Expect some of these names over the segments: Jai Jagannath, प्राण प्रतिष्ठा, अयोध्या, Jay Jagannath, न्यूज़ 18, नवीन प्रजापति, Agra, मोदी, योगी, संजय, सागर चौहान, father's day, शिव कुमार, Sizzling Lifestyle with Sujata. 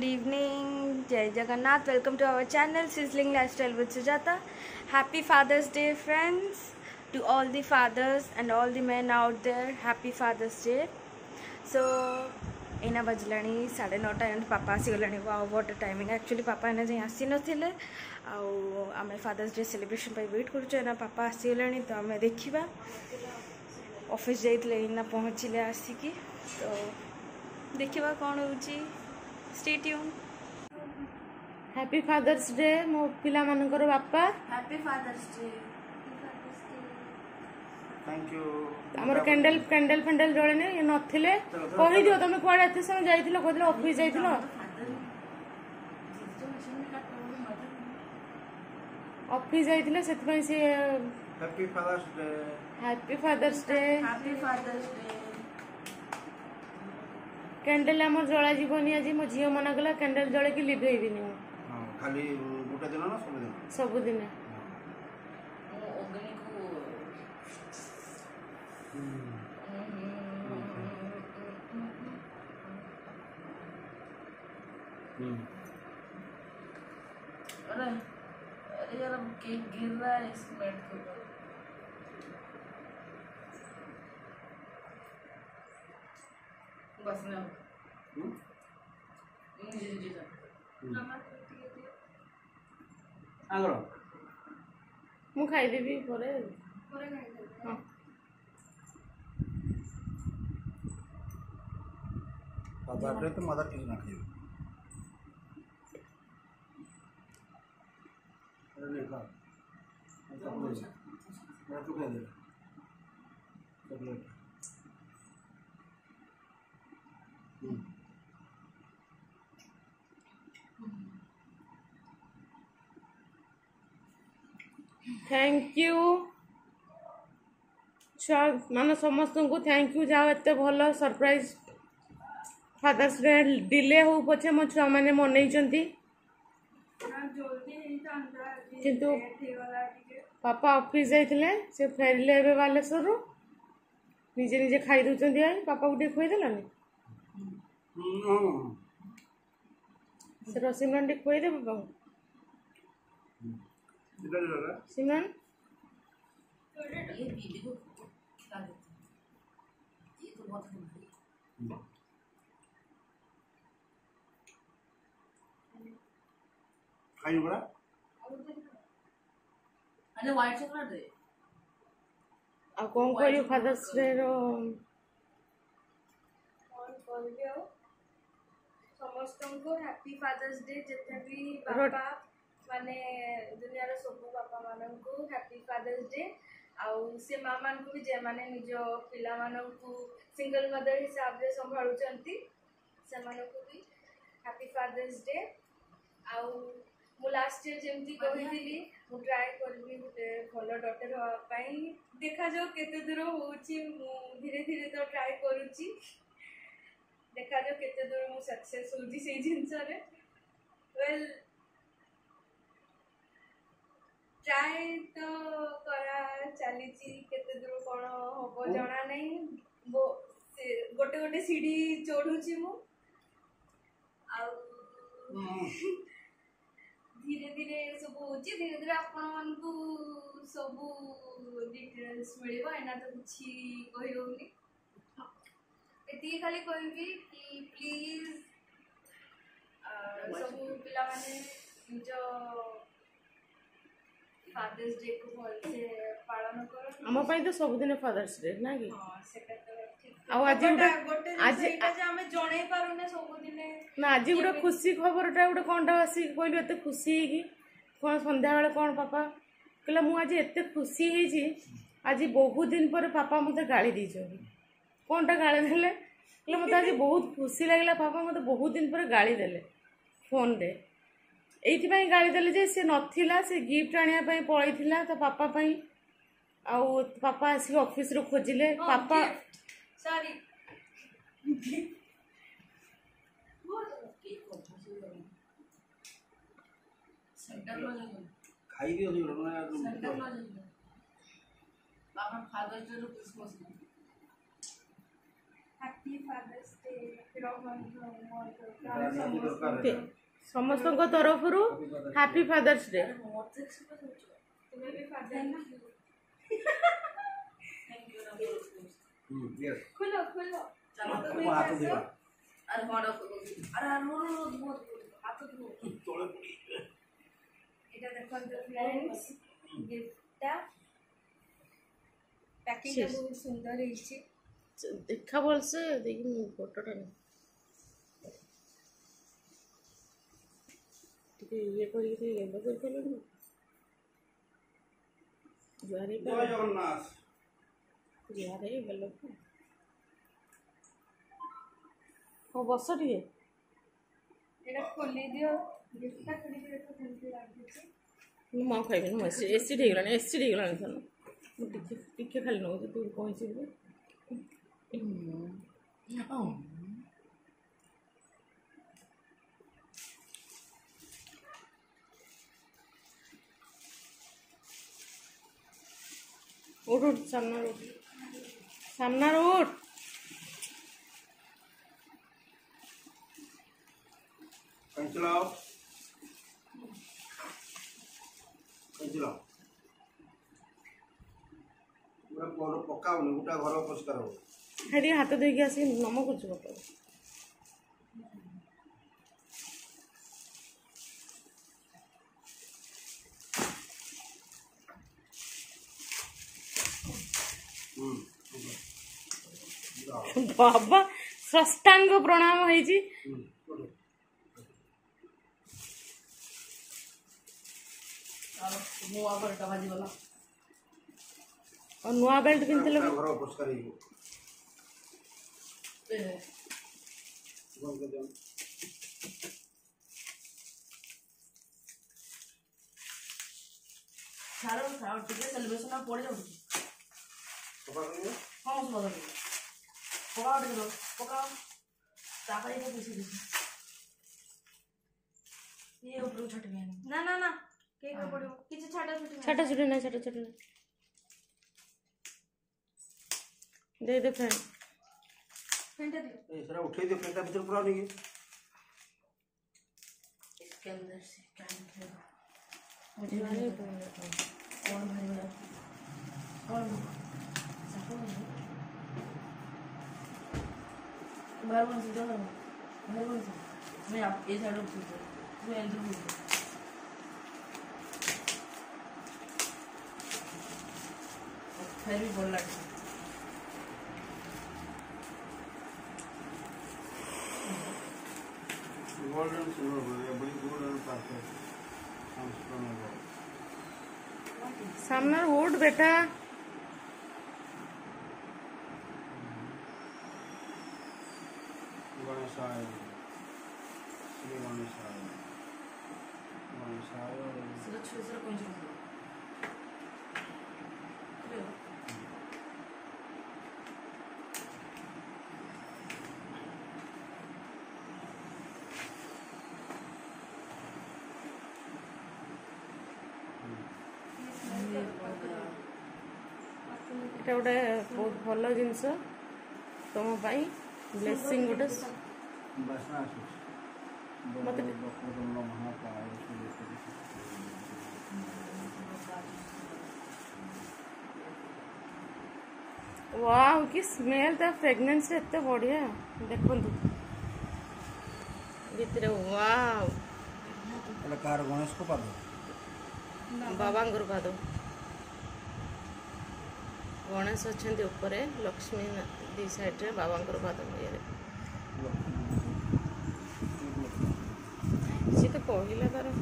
good evening, Jai Jagannath. Welcome to our channel Sizzling Lifestyle with Sujata. Happy Father's Day, friends, to all the fathers and all the men out there. Happy Father's Day. So, ena bajlani 9:30 and Papa sigolani. Wow, what a timing! Actually, Papa ena jay asino thile. Aau, amar Father's Day celebration pay wait kurucho ena Papa sigolani. To amar dekhiba office jay thile ena pahunchile asiki. So, dekhiba kon hochi. Stay tuned. Happy Father's Day, my pila manankar bappa. Happy Father's Day. Thank you. Amar candle jole ne ye nathile. Kohi dio tame kuwa jate same jaithilo kodilo office jaithilo. Office jaithilo setpai se Happy Father's Day. Happy Father's Day. Happy Father's Day. Candle आम जला जीवनी आज मो झी मना गला candle जले कि लिभेबिनी खाली गोटे दिन ना सब दिन अरे अरे यार अब केक गिर रहा है इस मैट को बस ना आगरो मु खाइ देबी परे परे खाइ देबी हां बाबा रे तो मदर की ना खाइयो ले खा मैं तो खाइ दे सब ले थैंक यू मान समस्त को थैंक यू जाओ एत भल सरप्राइज फादर्स डे डिले हो पचे मो छुआ मैंने मन कि पापा ऑफिस जाइए से फेरिले बालेश्वर रु निजे निजे खाई दौरान आज पापा को खुआईदेलानी सिमरन टे खुआईदे पापा को सिमरन खाई बड़ा अरे व्हाइट चॉकलेट दे आ कौन करियो फादर्स डे रो कौन बोलियो समस्त को हैप्पी फादर्स डे जते भी बाबा माने दुनिया रे सब बापा मानन को हैप्पी फादर्स डे आ से मामान को भी जे माने निजो पिला मानन को सिंगल मदर हिसाब रे संभाळु चंती से मानन को भी हैप्पी फादर्स डे आ मु लास्ट ईयर जेमती कहि दिली मु ट्राई करबी भलो डॉक्टर हो पाई देखा जो केते दूर होउची मु धीरे धीरे तो ट्राई करूची देखा जो केते दूर मु सक्सेस होउची से जिंस रे वेल चाहे तो करा चली केते दूर कौन हम जाना नहीं वो गोटे गोटे सीढ़ी चढ़ुची मु धीरे धीरे सब होची धीरे धीरे आपण मन को सब डिटेल्स मिलबो एना तो कुछ कहि होनी एती खाली कहबी कि प्लीज सब पिला माने जो फादर्स डे को बोल से पालन करो हम पाई तो सब दिन फादर्स डे ना कि हां सेटा तो ठीक आ आज गोटे आज एटा जे हम जणै पारो ने सब दिन ना आज गुडा खुशी खबरटा गुडा कोनटा आसी कहलो एते खुशी कि कोन संध्या बेला कोन पापा कहला मु आज एते खुशी हे जी आज बहुत दिन पर पापा मते गाली दिजो कोनटा गाली देले कहला मते आज बहुत खुशी लागला पापा मते बहुत दिन पर गाली देले फोन रे एई गाली देले से नथिला से गिफ्ट आने पलैला तो पापा पाई आउ पापा आसिक ऑफिस रु खोजिले पापा सॉरी खाई भी होनी रोना बाबा फादर डे रु क्रिसमस Happy Father's Day. समस्तों तरफ रु हैप्पी फादर्स डे तुम्हें भी फादर है ना थैंक यू खुलो खुलो चलो हाथ दो और मोड़ो अरे रो रो बहुत हाथ दो तोले पड़ी এটা দেখো फ्रेंड्स गिफ्टটা पैकिंग बहुत सुंदर है देखा बोल से देखिए फोटोটা ये कोई तो ये बगल के लोग यारे जय जगन्नाथ यारे ये लोग को बस दिए एटा खोली दियो गिफ्टटा खोली दियो तो खुशी लाग छै मु मां खाइबे मु एसिड हे गलान सन मु टिके टिके खाली नो तू कोइ छै ओ उठ सामना रोड चलाओ चलाओ पूरा पकाओ ना गोटा घर परिष्कार हो अरे हाथ देके आसी नम कुछ पकाओ बाबा सष्टांग प्रणाम है जी और नुआ बेल्ट किनते लगे घर पुरस्कार हियो सारो सारो ठीक है सेलिब्रेशन में पड़े जाओ हाँ सुना पकाओ देखो पकाओ चापाई को पीछे पीछे ये ऊपर छट गया ना ना ना केक को पड़ो किछ छाटा छुटे ना दे दे फ्रेंड फ्रेंड दे ये सारा उठे दे फ्रेंड का भीतर पूरा नहीं इसके अंदर से कैंडल मुझे वाले कौन भाई वाला कौन बारवन से जाना बारवन से मैं आप इधर रुक जाओ तू इधर रुक जाओ फिर भी बोल लग गोल्डन सिल्वर बोले बड़ी दूर और पास है हम सुनो सामने रोड बेटा এটা ওটা বহুত ভালো জিনিস তোম পাই ব্লেসিং ওটা बसना सोच मतलब बकरो तो लोग वहां पर आए उसके लिए तो वाओ की स्मेल द फ्रेग्रेंस इतने बढ़िया देखो तो भीतर वाओ अरे कार गणेश को पा दो बाबा गुरु पा दो गणेश अछंती ऊपर लक्ष्मी दी साइड रे बाबा गुरु पा दो ये कोहिला तरफ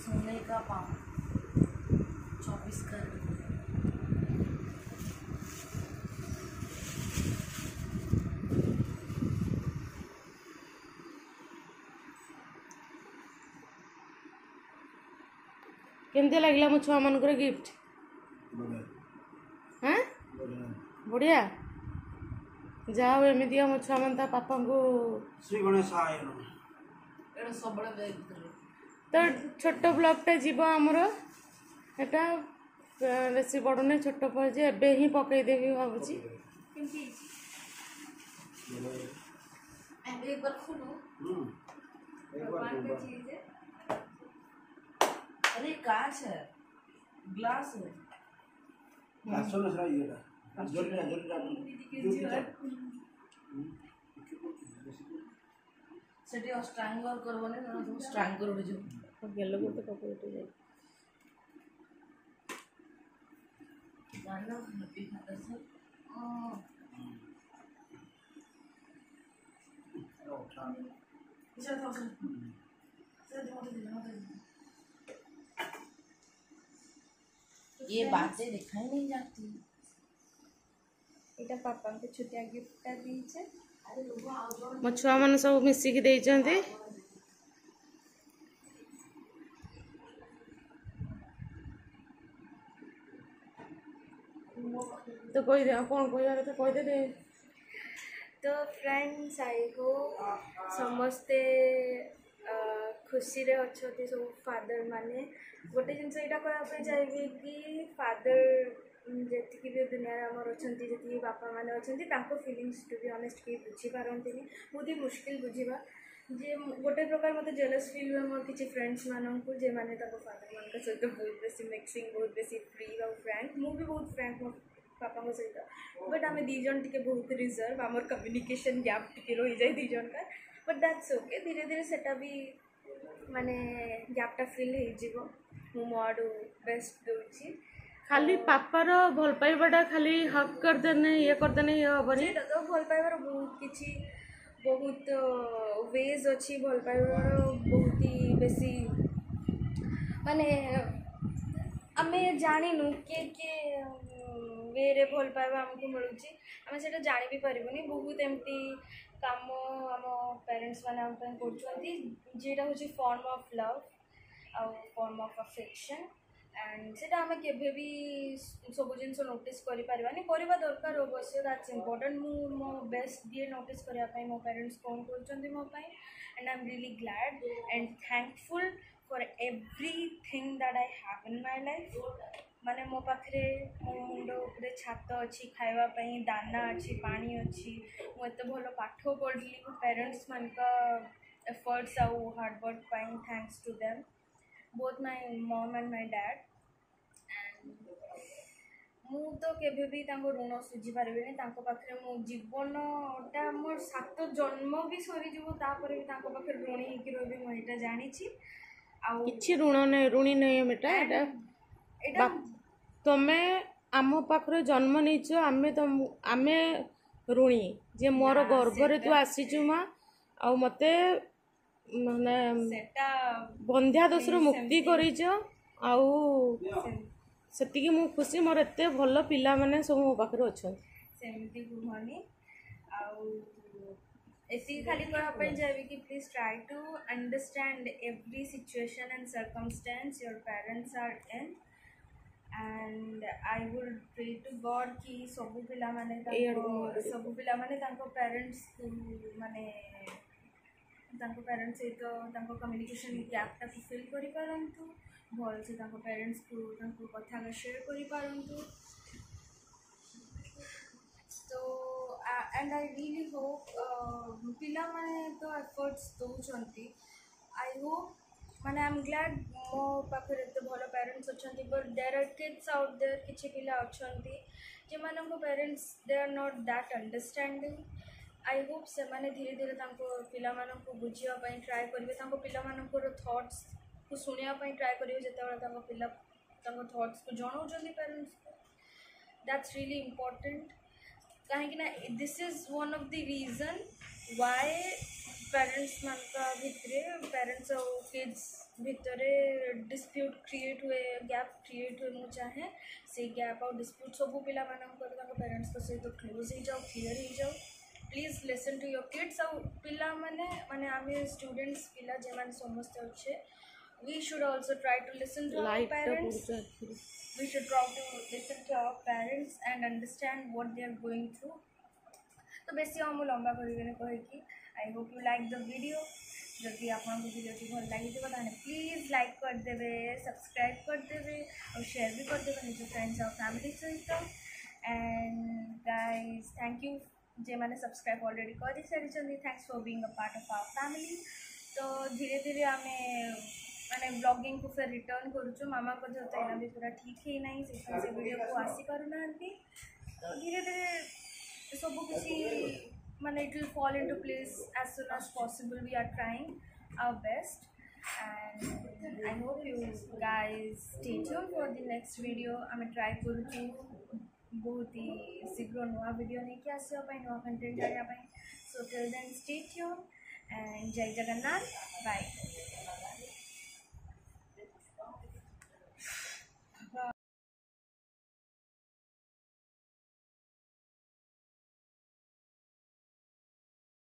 सोने का पाँव 24 कैरेट केमते लागला मो छुआ मानकर गिफ्ट हां बढ़िया जाओ एमे दिया मो छुआ मन ता पापा को श्री गणेशाय तो छोटो ब्लॉग टा जीव आमर एटा बेसी बड़ ना छोट पड़े एबे ही पकईदेवी भावुची अरे कांच है ग्लास है सेटी स्ट्रांगल करबने न तुम स्ट्रांगल हो जो गेलो गोटे कपड़े उठे जाय गाना नबी खाता से ओ उठा इसे तो से मोटे ये बातें दिखाई नहीं जाती एटा पापा के छुटिया गिफ्ट का दी छे मो छुआ मान सब मिसिकी दे तो कोई कौन कोई तो कह दे तो फ्रेंड्स आई हो समस्ते खुशी रे अच्छा सब फादर माने गोटे जिन यहाँ चाहिए कि फादर जैसे कि भी दुनिया आमर अच्छा जी बापा मैंने अच्छा फिलिंगस टू बी ऑनेस्ट के बुझीपारती बहुत ही मुश्किल बुझा जे गोटे प्रकार मतलब जेलस फिल हुए मोर किसी फ्रेंड्स मानक जे मैंने फादर मान सहित बहुत बेस मिक्सिंग बहुत बेस फ्री और फ्रैंक मुझे बहुत फ्रैंक मो बापा सहित बट आम दीज टे बहुत रिजर्व आमर कम्युनिकेशन गैप टे रही जाए दीज का बट दैट्स ओके धीरे धीरे सेटा भी माने गैपटा फिल हो मो आड़ू बेस्ट दूसरी खाली पापार भल पाइबाटा खाली हक करदेने ये हेनी तो भल पाइबार बहुत किसी बहुत वेज अच्छी भल पाइबार बहुत ही बेसी माने आम जानु किए किए वे रे भल पाइबा आमको मिलूँ आम से जान भी पारूनी बहुत एमती कम आम पेरेन्ट्स मैंने करेटा हूँ फॉर्म ऑफ लव आउ फॉर्म ऑफ अफेक्शन एंड से केभे भी सब जिनस नोटिस करवा दरकार अवश्य दैट्स इम्पोर्टेंट मो बेस्ट दिए नोटिस करने मो पेरेंट्स कौन कर मो and I am really glad and thankful for everything that I have in my life माने मो पाखे मो मुंड उपरे छात अच्छी खावाई दाना अच्छी पानी अच्छी मुझे भल पाठ पढ़ी मो पेरेन्ट्स मान एफर्ट्स आउ hard work thanks to them both my mom and my dad and मु तो केभे भी तांको ऋण सुझी पारे पाखे मो जीवनटा मोर 7 जन्म भी सरीज तापर भी तांको पाखे ऋणी होगी मो एटा जानी छी आ किछि ऋण नै ऋणी नै एटा एटा एटा तमे आमो पाखरे जन्म नैचो आमे त आमे ऋणी जे मोर गर्भ रे तू आसीचु मा आ मते माने बंध्या दोष रु मुक्ति करतीक मु खुशी मोर एत भल पिला माने सब मो पाखे अच्छा सेमती कहनी आती खाली कहना चाहिए कि please try to understand every situation and circumstance your parents are in and I would pray to God कि सब पिला माने तांको पेरेंट्स माने तांको पेरेंट्स सहित कम्युनिकेशन गैप टाक फिल करूँ भल से पेरेंट्स को कथा शेयर करूँ तो एंड आई रियली होप पिला माने तो एफर्ट्स दौरान आई होप माने आई एम ग्लैड मो पाखे एत भल पेरेन्ट्स अच्छा but there are kids out there किसी पिला अच्छा जो parents they are not that understanding I hope से माने धीरे धीरे पिला बुझापी ट्राए करेंगे पिला थॉट्स को शुणापी ट्राए करेंगे जिते पिला थॉट्स को जनाऊँ पेरेन्ट्स को दैट्स रियली इम्पोर्टेंट कहीं this is one of the reason why parents मान भर पेरेन्ट्स और किड्स भितर डिस्प्यूट क्रिएट हुए गैप क्रिएट हुए मुझे चाहे से गैप और डिस्प्यूट सब पिला पेरेन्ट्स सहित क्लोज हो जाओ क्लियर हो जाओ please listen to your kids आउ पिला माने माने आमे स्टूडेंट्स पिला जे माने समस्त अच्छे we should also try to listen to our parents we should try to listen to our parents and understand what they are going through तो बेसी हम लंबा करिबेने कहि कि I hope you like the video जदि आप भिडियो भल लगी प्लीज लाइक कर देबे सब्सक्राइब कर देबे और शेयर भी कर देबे निज फ्रेंड्स और फैमिली सहित। एंड गाइस थैंक यू जे मैंने सब्सक्राइब ऑलरेडी कर सारी thanks for being a part of our family. तो धीरे धीरे आम मैंने ब्लॉगिंग को फिर रिटर्न करुचु मामा को जो तो भी पूरा ठीक है ना से वीडियो को आसीपारना तो धीरे धीरे सब किसी माने it will fall into place as soon as possible. We are trying our best and I hope you guys stay tuned for the next video. आम ट्राए करुचु बहुत ही शीघ्र नूआ वीडियो लेके आसा नूआ कंटेंट आने। So till then stay tuned and जय जगन्नाथ बाय।